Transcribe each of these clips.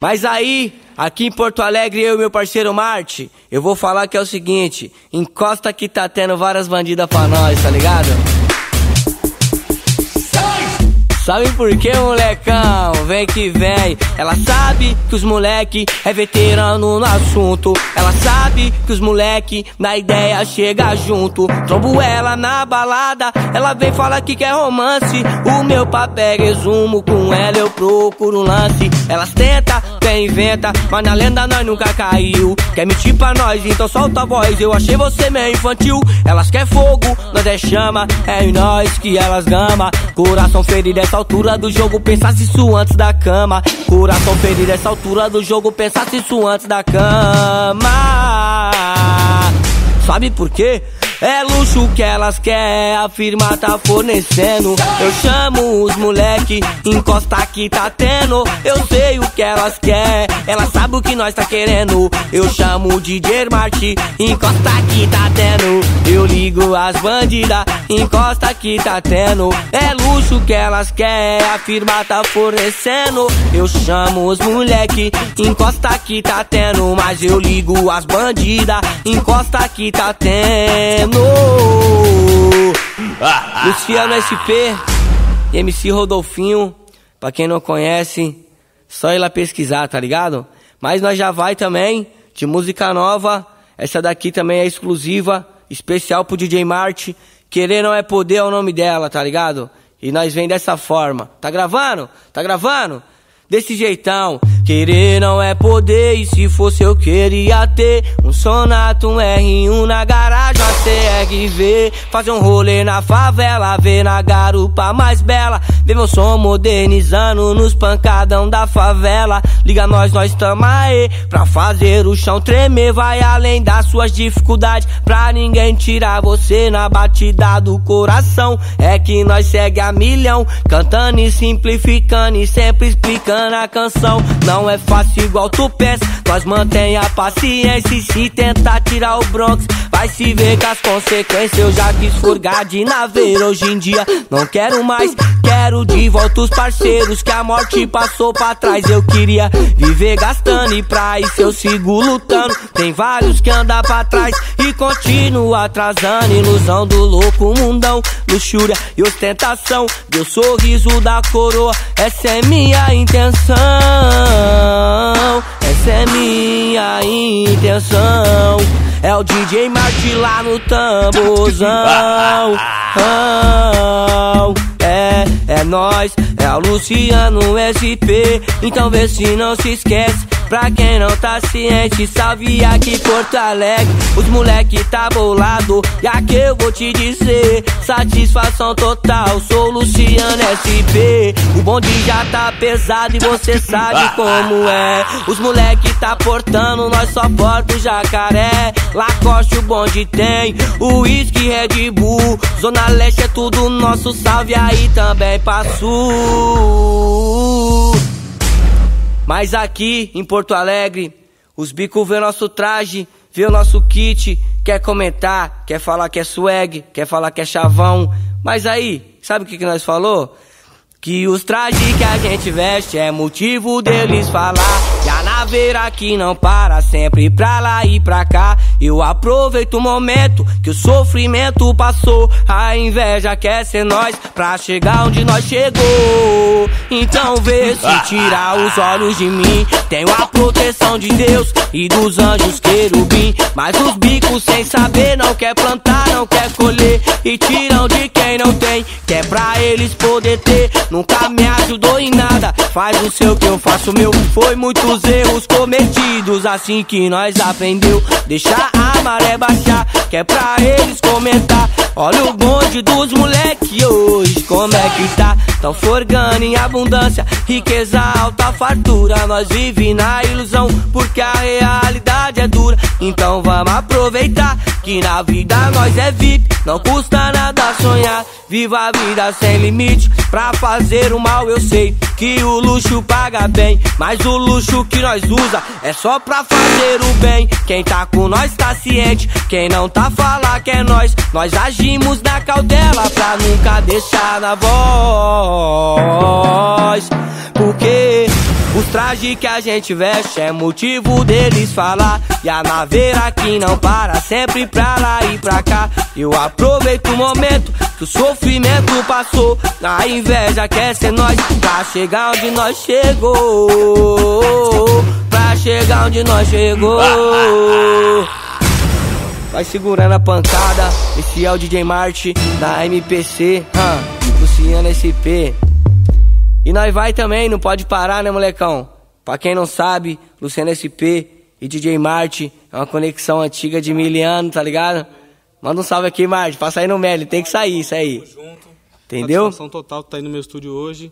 Mas aí, aqui em Porto Alegre, eu e meu parceiro Marte, eu vou falar que é o seguinte: encosta que tá tendo várias bandidas pra nós, tá ligado? Sabe por quê, molecão? Vem que vem. Ela sabe que os moleque é veterano no assunto. Ela sabe que os moleque na ideia chega junto. Trombo ela na balada, ela vem falar que quer romance. O meu papel resumo, com ela eu procuro um lance. Elas tenta, quer inventa, mas na lenda nós nunca caiu. Quer mentir pra nós, então solta a voz, eu achei você meio infantil. Elas quer fogo, nós é chama, é em nós que elas gama. Coração ferido essa altura do jogo, pensasse isso antes da cama. Coração ferido essa altura do jogo, pensasse isso antes da cama. Sabe por quê? É luxo que elas quer, a firma tá fornecendo. Eu chamo os moleque, encosta que tá tendo. Eu sei o que elas quer, ela sabe o que nós tá querendo. Eu chamo o DJ Mart, encosta que tá tendo. Eu ligo as bandida, encosta que tá tendo. É luxo que elas quer, a firma tá fornecendo. Eu chamo os moleque, encosta que tá tendo. Mas eu ligo as bandida, encosta que tá tendo. Luciano SP e MC Rodolfinho, pra quem não conhece, só ir lá pesquisar, tá ligado? Mas nós já vai também, de música nova, essa daqui também é exclusiva, especial pro DJ Mart. Querer não é poder é o nome dela, tá ligado? E nós vem dessa forma, tá gravando? Tá gravando? Desse jeitão. Querer não é poder, e se fosse eu queria ter um Sonato, um R1 na garagem, uma CRV. Fazer um rolê na favela, ver na garupa mais bela, ver meu som modernizando nos pancadão da favela. Liga nós tamo aí, pra fazer o chão tremer. Vai além das suas dificuldades, pra ninguém tirar você na batida do coração. É que nós segue a milhão, cantando e simplificando e sempre explicando a canção. Não é fácil igual tu pensa, nós mantém a paciência. E se tentar tirar o Bronx, vai se ver com as consequências. Eu já quis furgar de naveiro, hoje em dia não quero mais. Quero de volta os parceiros que a morte passou pra trás. Eu queria viver gastando e pra isso eu sigo lutando. Tem vários que andam pra trás e continuam atrasando. Ilusão do louco mundão, luxúria e ostentação. Meu sorriso da coroa, essa é minha intenção. Essa é minha intenção. É o DJ Mart lá no tamborzão. É nós, é o Luciano SP. Então vê se não se esquece, pra quem não tá ciente. Salve aqui Porto Alegre, os moleque tá bolado. E aqui eu vou te dizer, satisfação total, sou Luciano SP. O bonde já tá pesado e você sabe como é. Os moleque tá portando, nós só porta o jacaré. Lacoste o bonde tem, o uísque Red Bull. Zona Leste é tudo nosso, salve aí também pra Sul. Mas aqui em Porto Alegre, os bico vê o nosso traje, vê o nosso kit, quer comentar, quer falar que é swag, quer falar que é chavão. Mas aí, sabe o que nós falou? Que os trajes que a gente veste é motivo deles falar. E a naveira que não para, sempre pra lá e pra cá. Eu aproveito o momento que o sofrimento passou. A inveja quer ser nós pra chegar onde nós chegou. Então vê se tirar os olhos de mim. Tenho a proteção de Deus e dos anjos querubim. Mas os bicos sem saber não quer plantar, não quer colher. E tiram de quem não tem, que é pra eles poder ter. Nunca me ajudou em nada, faz o seu que eu faço o meu. Foi muitos erros cometidos, assim que nós aprendeu. Deixar a maré baixar, que é pra eles comentar. Olha o bonde dos moleque hoje, como é que tá? Tão forgando em abundância, riqueza alta, fartura. Nós vive na ilusão, porque a realidade é dura. Então vamos aproveitar, que na vida nós é VIP. Não custa nada sonhar, viva a vida sem limite. Pra fazer o mal eu sei que o luxo paga bem, mas o luxo que nós usa é só pra fazer o bem. Quem tá com nós tá ciente, quem não tá fala que é nós. Nós agimos na cautela pra nunca deixar na voz. porque os trajes que a gente veste é motivo deles falar. E a naveira que não para, sempre pra lá e pra cá. Eu aproveito o momento que o sofrimento passou. Na inveja quer ser nós, pra chegar onde nós chegou. Pra chegar onde nós chegou. Vai segurando a pancada, esse é o DJ Mart da MPC, Luciano SP. E nós vai também, não pode parar, né, molecão? Pra quem não sabe, Luciano SP e DJ Mart é uma conexão antiga de 1000 anos, tá ligado? Manda um salve aqui, Mart, passa aí no Meli, tem que sair isso aí. Entendeu? Satisfação total que tá aí no meu estúdio hoje.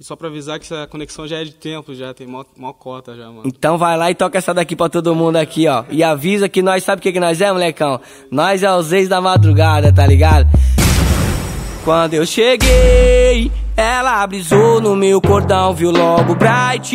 E só pra avisar que essa conexão já é de tempo, já tem mó cota já, mano. Então vai lá e toca essa daqui pra todo mundo aqui, ó. E avisa que nós, sabe o que nós é, molecão? Nós é os ex da madrugada, tá ligado? Quando eu cheguei, ela brisou no meu cordão, viu logo Bright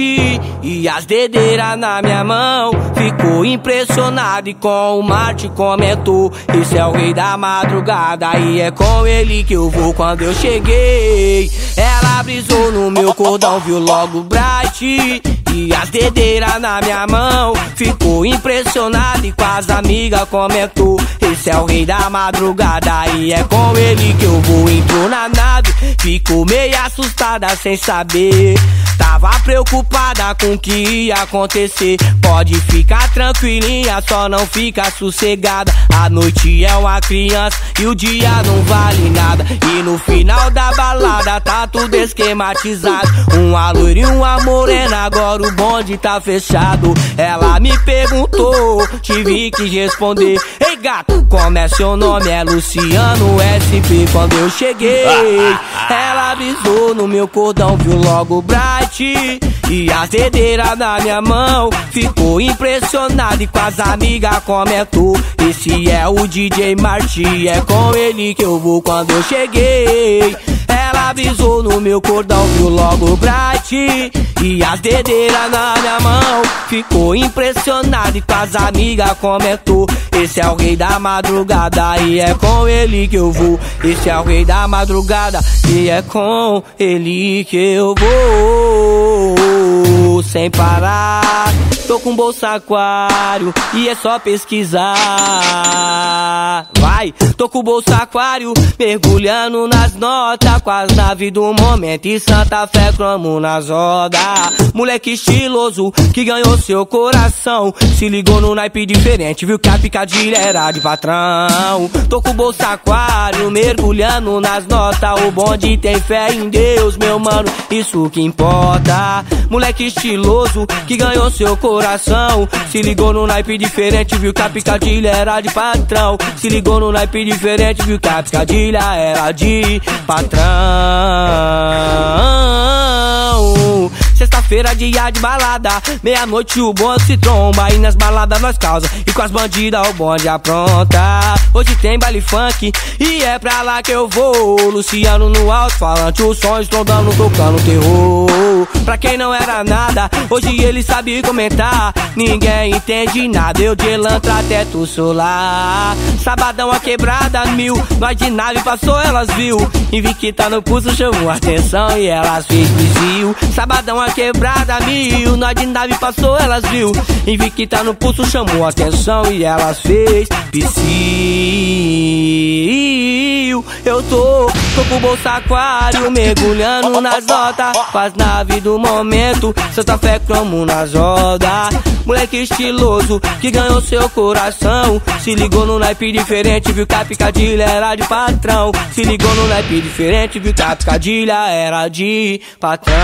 e as dedeiras na minha mão. Ficou impressionado e com o Marte comentou: esse é o rei da madrugada e é com ele que eu vou. Quando eu cheguei, ela brisou no meu cordão, viu logo Bright e as dedeiras na minha mão. Ficou impressionado e com as amigas comentou: esse é o rei da madrugada e é com ele que eu vou. Entrou na nave, ficou meio assustada sem saber, tava preocupada com o que ia acontecer. Pode ficar tranquilinha, só não fica sossegada. A noite é uma criança e o dia não vale nada. E no final da balada tá tudo esquematizado, uma loira e uma morena, agora o bonde tá fechado. Ela me perguntou, tive que responder: ei gato, como é seu nome? É Luciano SP. Quando eu cheguei, ela brisou no meu cordão, viu logo Bright e as dedeiras na minha mão. Ficou impressionado e com as amigas comentou: esse é o DJ Mart, é com ele que eu vou. Quando eu cheguei, ela avisou no meu cordão, viu logo Bright e as dedeiras na minha mão. Ficou impressionado e com as amigas comentou: esse é o rei da madrugada e é com ele que eu vou. Esse é o rei da madrugada e é com ele que eu vou. Sem parar, tô com bolsa aquário e é só pesquisar. Vai, tô com bolsa aquário, mergulhando nas notas, com as naves do momento e Santa Fé cromo nas rodas. Moleque estiloso que ganhou seu coração, se ligou no naipe diferente, viu que a picadilha era de patrão. Tô com bolsa aquário, mergulhando nas notas, o bonde tem fé em Deus, meu mano, isso que importa. Moleque estiloso que ganhou seu coração, se ligou no naipe diferente, viu que a picadilha era de patrão. Se ligou no naipe diferente, viu que a picadilha era de patrão. Sexta-feira, dia de balada, meia-noite o bonde se tromba, e nas baladas nós causa, e com as bandidas o bonde apronta. Hoje tem baile funk, e é pra lá que eu vou. Luciano no alto-falante, os sons dando, tocando terror. Pra quem não era nada, hoje ele sabe comentar, ninguém entende nada, eu de elantra até tu solar. Sabadão a quebrada mil, nós de nave passou, elas viu, Invicta no pulso chamou atenção e elas fez desvio. Sabadão a quebrada mil, nós de nave passou, elas viu, Invicta no pulso chamou atenção e elas fez piscio. Eu tô com o bolsa aquário, mergulhando nas notas, faz nave do momento, Santa Fé cromo nas rodas. Moleque estiloso que ganhou seu coração, se ligou no naipe diferente, viu que a picadilha era de patrão. Se ligou no naipe diferente, viu que a picadilha era de patrão.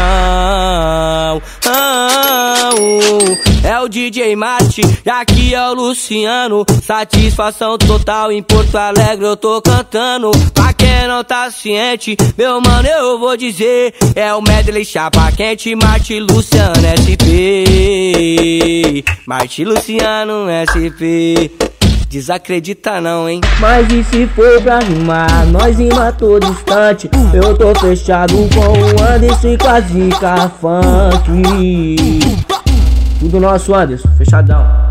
É o DJ Mate, aqui é o Luciano, satisfação total, em Porto Alegre eu tô cantando. Pra quem não tá ciente, meu mano, eu vou dizer, é o medley chapa quente, Mart Luciano SP. Mart Luciano SP, desacredita não, hein? Mas e se for pra rimar, nós rima todo instante. Eu tô fechado com o Anderson e com a Zika Funk. Tudo nosso, Anderson, fechadão.